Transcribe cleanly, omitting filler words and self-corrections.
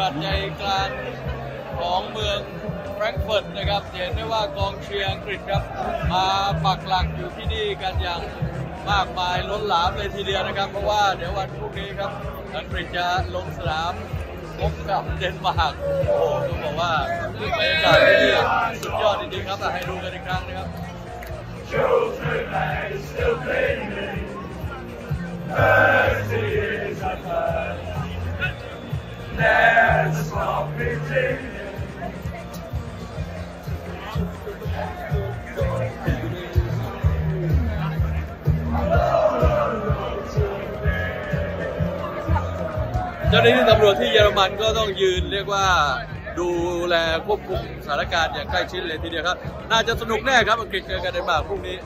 รัฐใจกลางของเมืองแฟรงก์เฟิร์ตนะครับเห็นได้ว่ากองเชียร์อังกฤษครับมาปักหลักอยู่ที่นี่กันอย่างมากมายล้นหลามเลยทีเดียวนะครับเพราะว่าเดี๋ยววันพรุ่งนี้ครับอังกฤษจะลงสนามพบกับเดนมาร์กโอ้ต้องบอกว่าบรรยากาศที่นี่สุดยอดจริงๆครับให้ดูกันอีกครั้งนะครับเจ้าหน้าที่ตำรวจที่เยอรมันก็ต้องยืนเรียกว่าดูแลควบคุมสถานการณ์อย่างใกล้ชิดเลยทีเดียวครับน่าจะสนุกแน่ครับอังกฤษเจอกันในบ่ายพรุ่งนี้